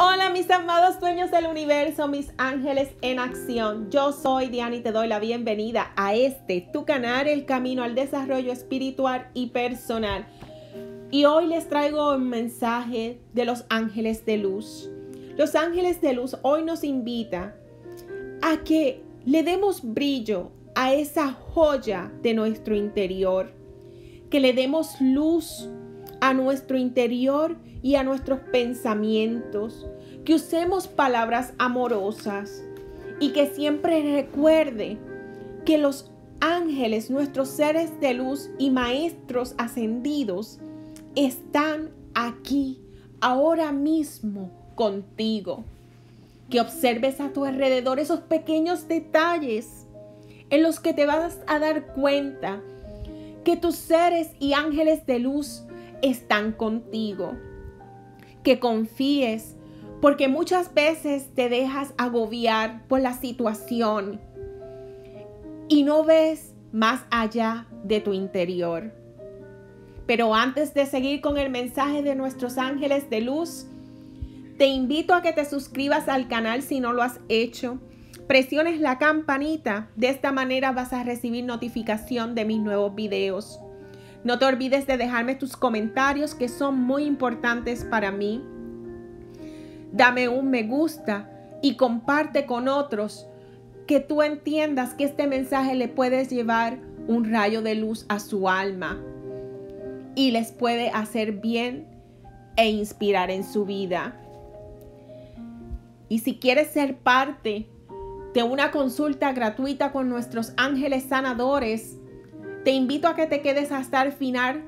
Hola mis amados dueños del universo, mis ángeles en acción. Yo soy Diana y te doy la bienvenida a este, tu canal, El Camino al Desarrollo Espiritual y Personal. Y hoy les traigo un mensaje de los ángeles de luz. Los ángeles de luz hoy nos invita a que le demos brillo a esa joya de nuestro interior. Que le demos luz a nuestro interior y a nuestros pensamientos, que usemos palabras amorosas y que siempre recuerde que los ángeles, nuestros seres de luz y maestros ascendidos están aquí, ahora mismo, contigo. Que observes a tu alrededor esos pequeños detalles en los que te vas a dar cuenta que tus seres y ángeles de luz están contigo. Que confíes, porque muchas veces te dejas agobiar por la situación y no ves más allá de tu interior. Pero antes de seguir con el mensaje de nuestros ángeles de luz, te invito a que te suscribas al canal si no lo has hecho. Presiones la campanita, de esta manera vas a recibir notificación de mis nuevos videos. No te olvides de dejarme tus comentarios que son muy importantes para mí. Dame un me gusta y comparte con otros que tú entiendas que este mensaje le puedes llevar un rayo de luz a su alma y les puede hacer bien e inspirar en su vida. Y si quieres ser parte de una consulta gratuita con nuestros ángeles sanadores, te invito a que te quedes hasta el final,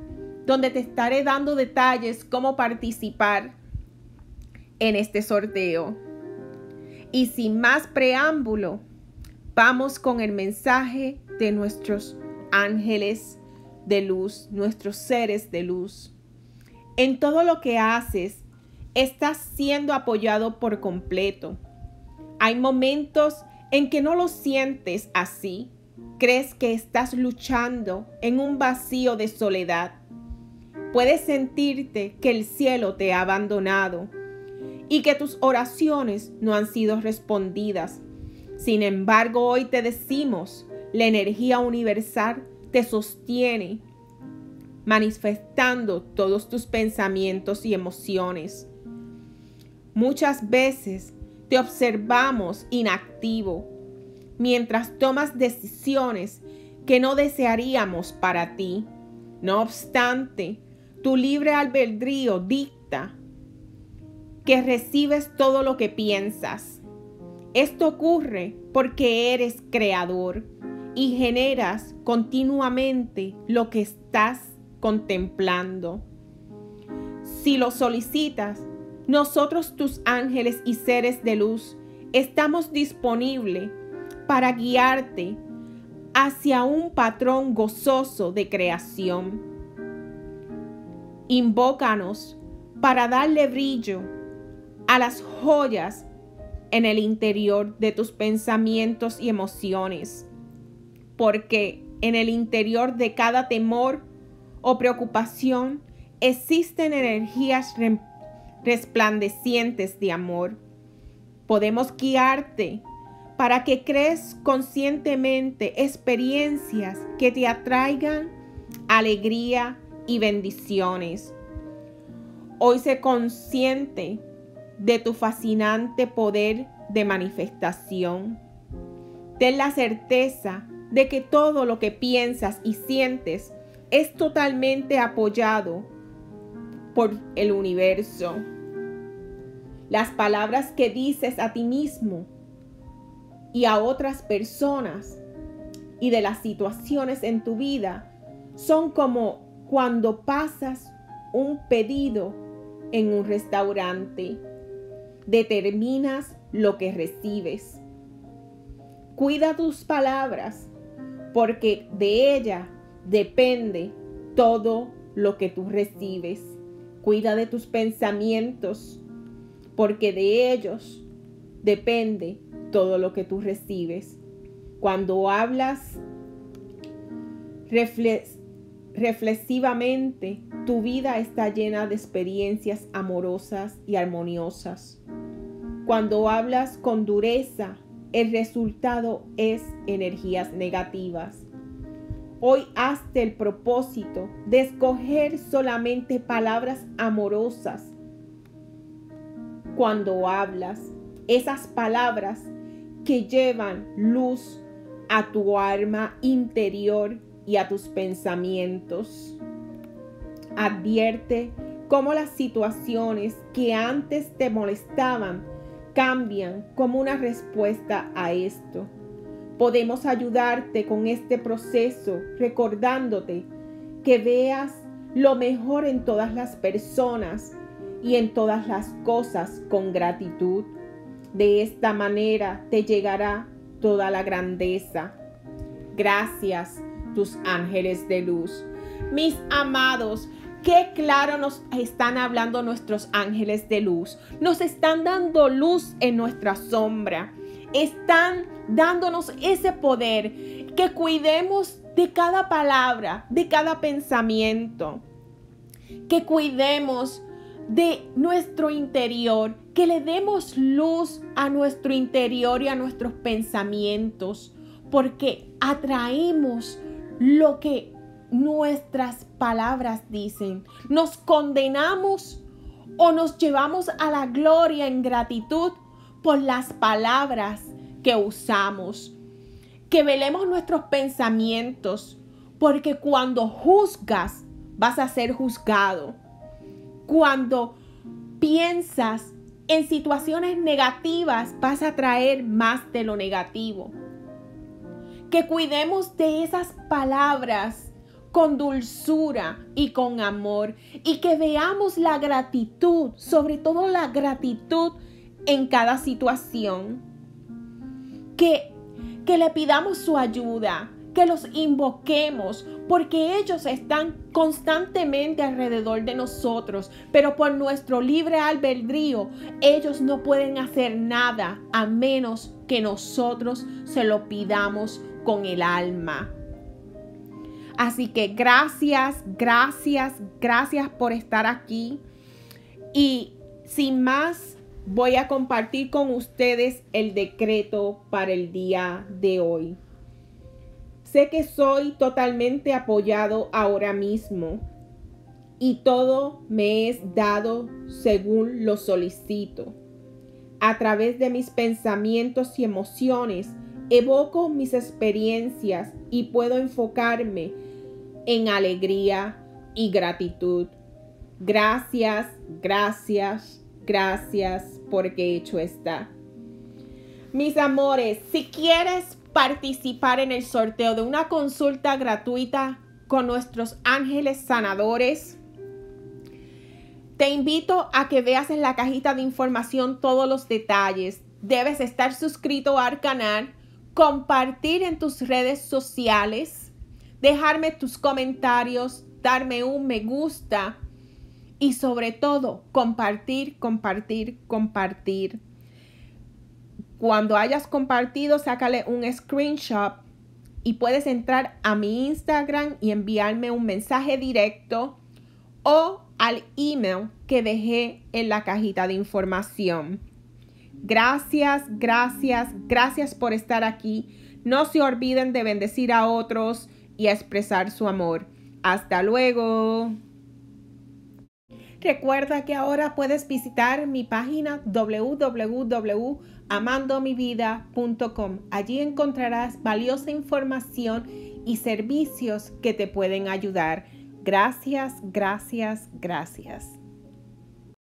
donde te estaré dando detalles cómo participar en este sorteo. Y sin más preámbulo, vamos con el mensaje de nuestros ángeles de luz, nuestros seres de luz. En todo lo que haces, estás siendo apoyado por completo. Hay momentos en que no lo sientes así. Crees que estás luchando en un vacío de soledad. Puedes sentirte que el cielo te ha abandonado y que tus oraciones no han sido respondidas. Sin embargo, hoy te decimos, la energía universal te sostiene, manifestando todos tus pensamientos y emociones. Muchas veces te observamos inactivo, mientras tomas decisiones que no desearíamos para ti. No obstante, tu libre albedrío dicta que recibes todo lo que piensas. Esto ocurre porque eres creador y generas continuamente lo que estás contemplando. Si lo solicitas, nosotros, tus ángeles y seres de luz, estamos disponibles para guiarte hacia un patrón gozoso de creación. Invócanos para darle brillo a las joyas en el interior de tus pensamientos y emociones, porque en el interior de cada temor o preocupación existen energías resplandecientes de amor. Podemos guiarte para que crees conscientemente experiencias que te atraigan alegría y bendiciones. Hoy sé consciente de tu fascinante poder de manifestación. Ten la certeza de que todo lo que piensas y sientes es totalmente apoyado por el universo. Las palabras que dices a ti mismo y a otras personas y de las situaciones en tu vida son como cuando pasas un pedido en un restaurante. Determinas lo que recibes. Cuida tus palabras, porque de ellas depende todo lo que tú recibes. Cuida de tus pensamientos, porque de ellos depende todo lo que tú recibes. Cuando hablas, Reflexivamente, tu vida está llena de experiencias amorosas y armoniosas. Cuando hablas con dureza, el resultado es energías negativas. Hoy hazte el propósito de escoger solamente palabras amorosas. Cuando hablas, esas palabras que llevan luz a tu alma interior y a tus pensamientos. Advierte cómo las situaciones que antes te molestaban cambian como una respuesta a esto. Podemos ayudarte con este proceso recordándote que veas lo mejor en todas las personas y en todas las cosas con gratitud. De esta manera te llegará toda la grandeza. Gracias, tus ángeles de luz. Mis amados, qué claro nos están hablando nuestros ángeles de luz. Nos están dando luz en nuestra sombra. Están dándonos ese poder que cuidemos de cada palabra, de cada pensamiento. Que cuidemos de nuestro interior. Que le demos luz a nuestro interior y a nuestros pensamientos. Porque atraemos lo que nuestras palabras dicen. Nos condenamos o nos llevamos a la gloria en gratitud por las palabras que usamos. Que velemos nuestros pensamientos, porque cuando juzgas vas a ser juzgado. Cuando piensas en situaciones negativas vas a traer más de lo negativo. Que cuidemos de esas palabras con dulzura y con amor. Y que veamos la gratitud, sobre todo la gratitud en cada situación. Que le pidamos su ayuda, que los invoquemos, porque ellos están constantemente alrededor de nosotros. Pero por nuestro libre albedrío, ellos no pueden hacer nada a menos que nosotros se lo pidamos con el alma. Así que gracias, gracias, gracias por estar aquí. Y sin más, voy a compartir con ustedes el decreto para el día de hoy. Sé que soy totalmente apoyado ahora mismo y todo me es dado según lo solicito. A través de mis pensamientos y emociones, evoco mis experiencias y puedo enfocarme en alegría y gratitud. Gracias, gracias, gracias, porque hecho está. Mis amores, si quieres participar en el sorteo de una consulta gratuita con nuestros ángeles sanadores, te invito a que veas en la cajita de información todos los detalles. Debes estar suscrito al canal, compartir en tus redes sociales, dejarme tus comentarios, darme un me gusta y sobre todo compartir, compartir, compartir. Cuando hayas compartido, sácale un screenshot y puedes entrar a mi Instagram y enviarme un mensaje directo o al email que dejé en la cajita de información. Gracias, gracias, gracias por estar aquí. No se olviden de bendecir a otros y a expresar su amor. ¡Hasta luego! Recuerda que ahora puedes visitar mi página www.amandomivida.com. Allí encontrarás valiosa información y servicios que te pueden ayudar. Gracias, gracias, gracias.